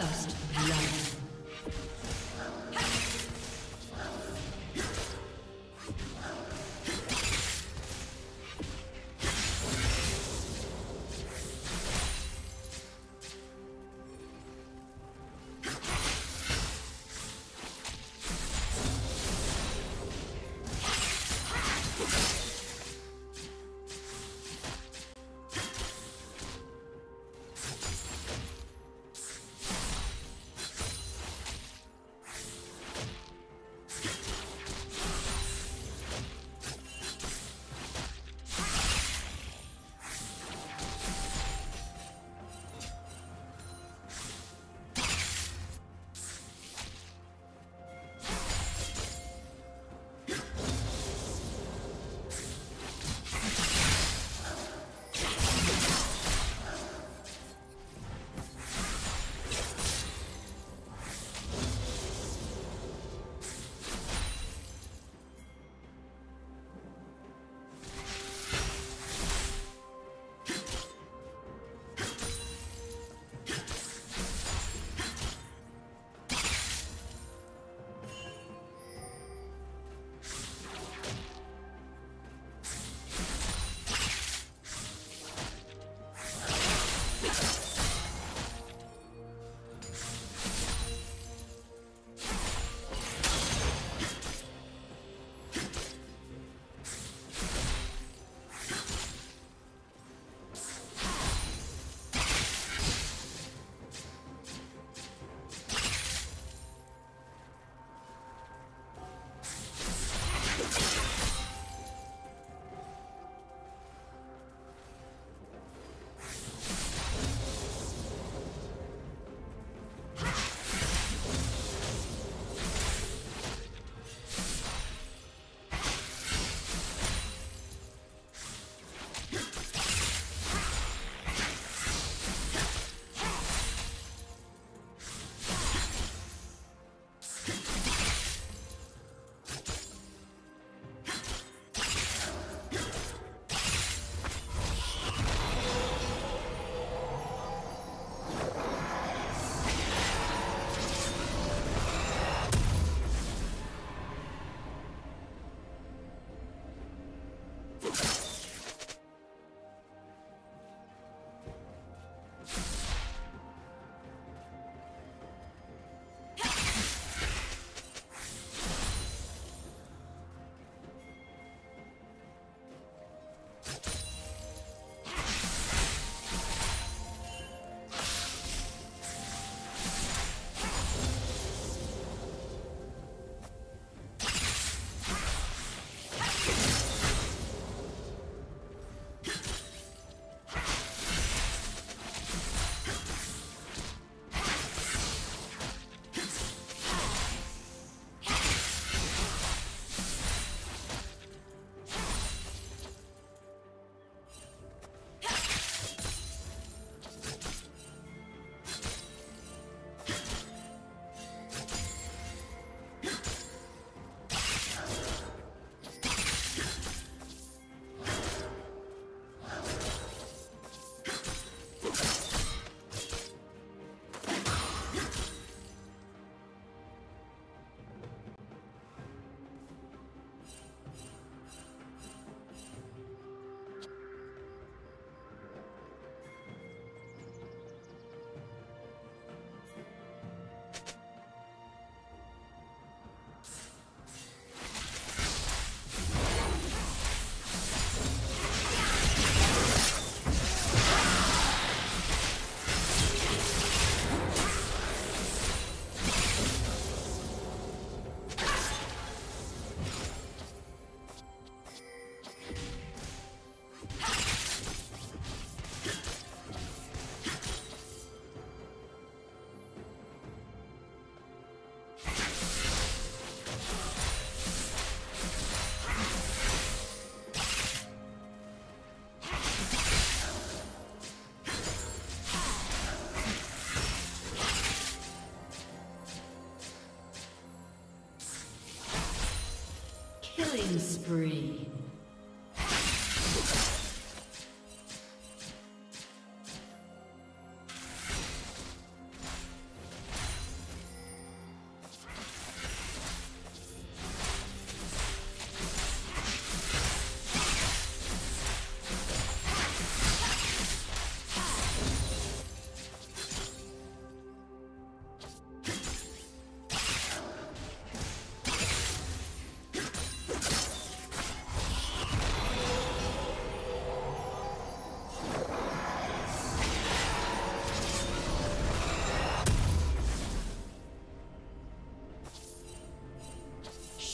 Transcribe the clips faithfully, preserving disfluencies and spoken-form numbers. First love. Killing spree.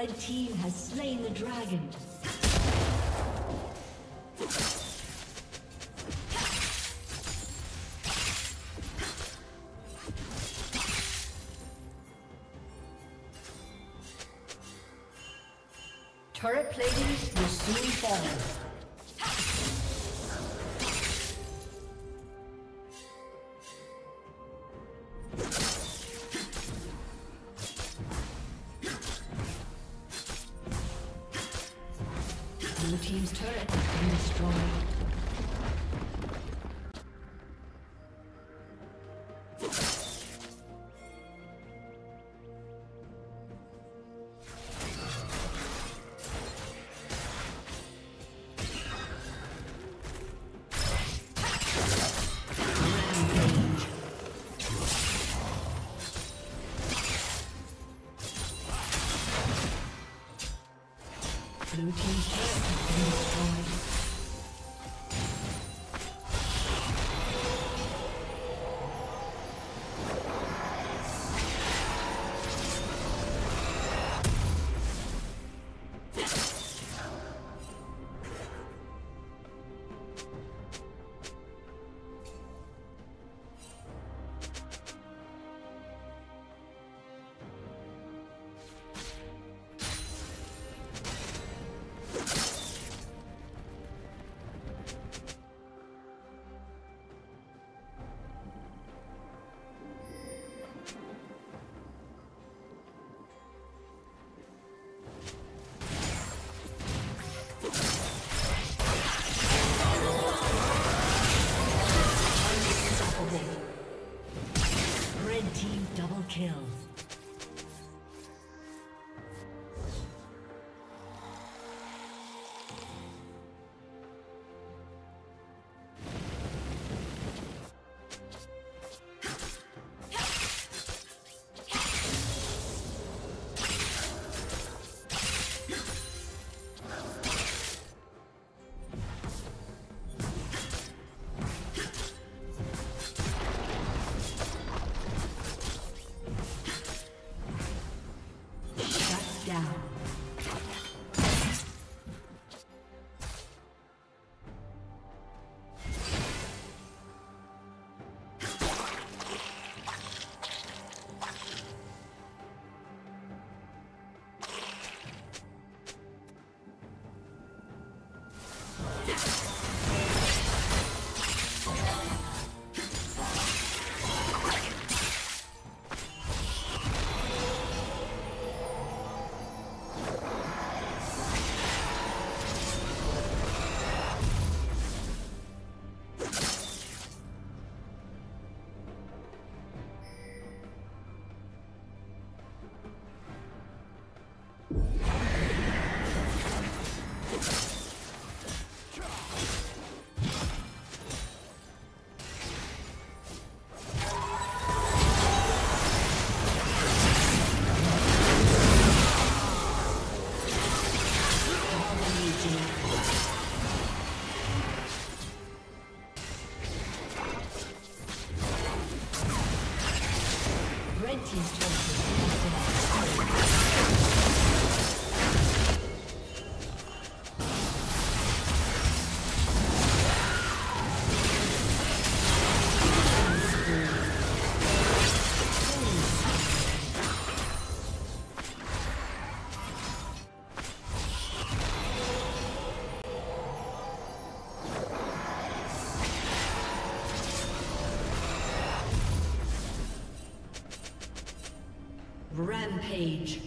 Red team has slain the dragon. Turret plating will soon fall. Blue team's turret has been destroyed. Rampage.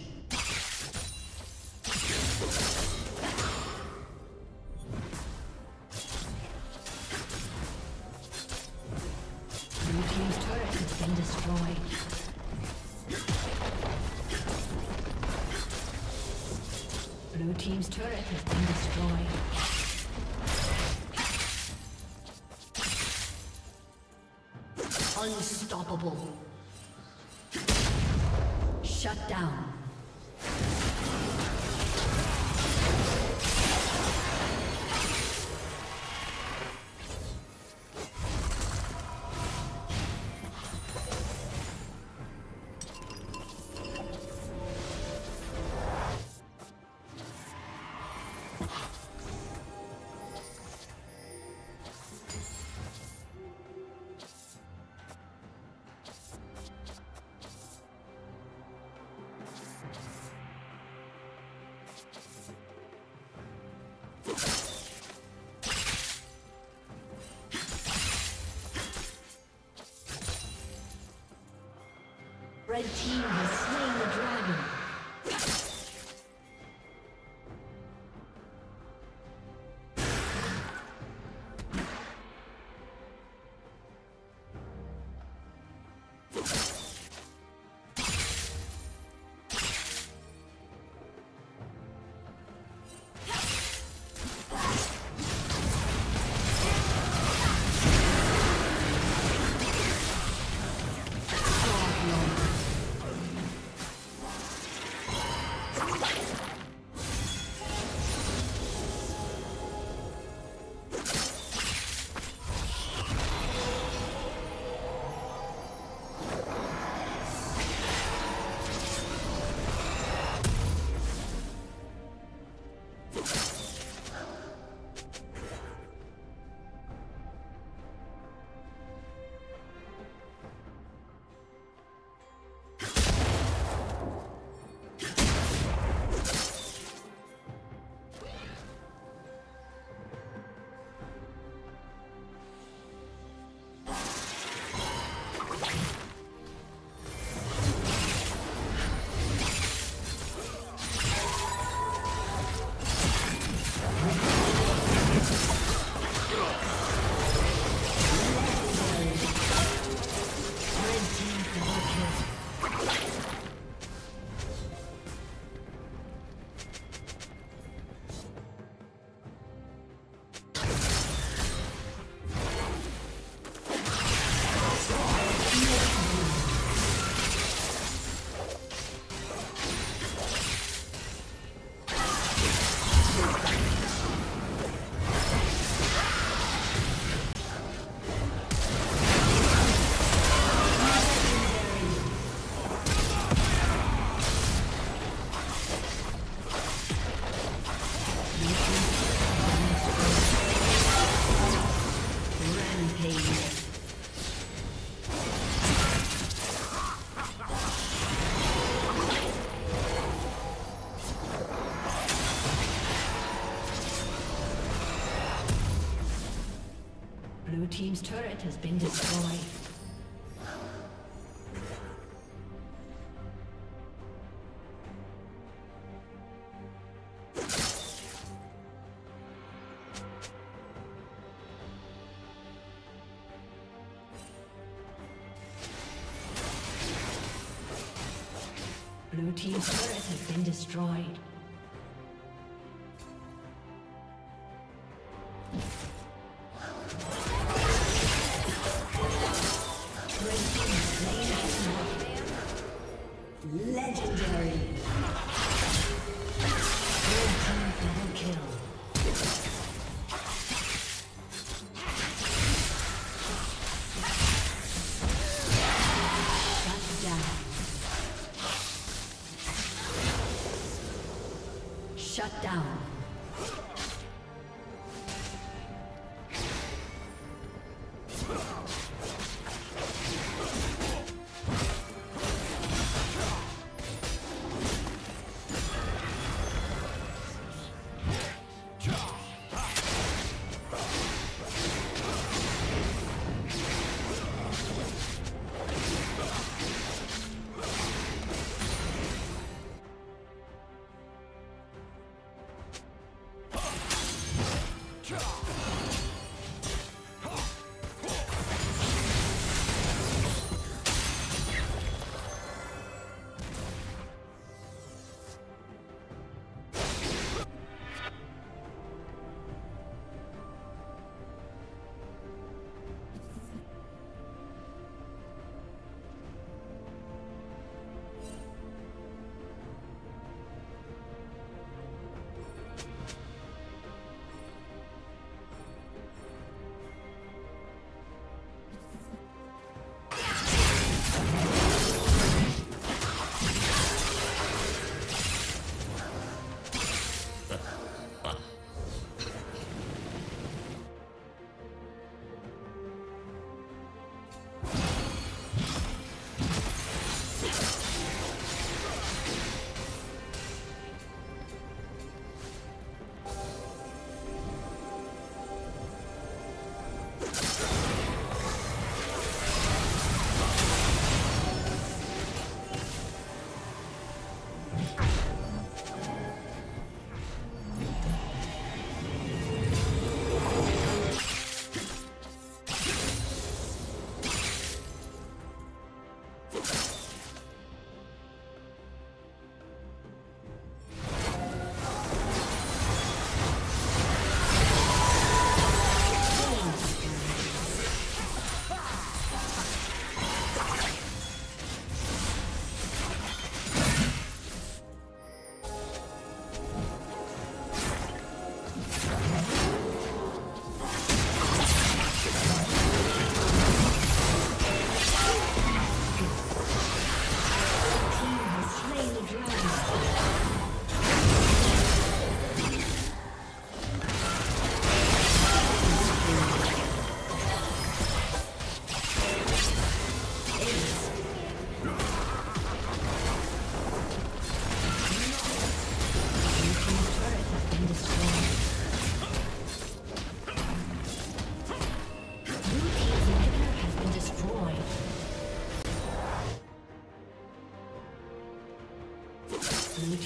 Shut down. Red team has slain the dragon. Team's turret has been destroyed. Blue team's turret has been destroyed. Shut down.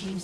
team's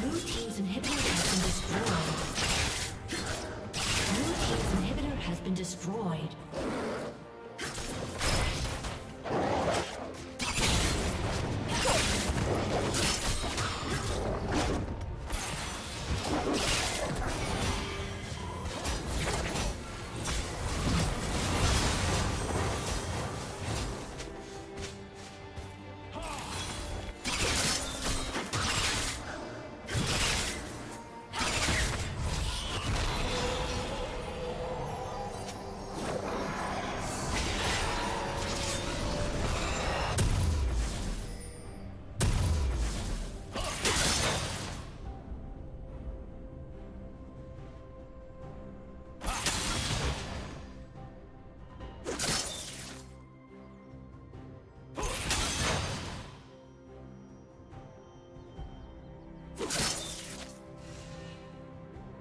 Blue team's inhibitor has been destroyed. Blue team's inhibitor has been destroyed.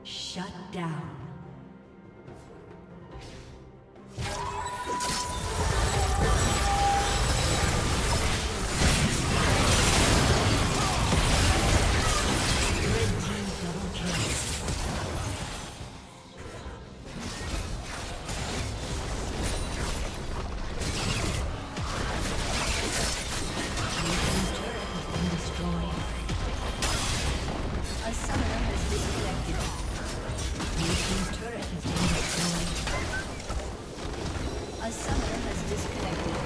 Shut down. Disconnected.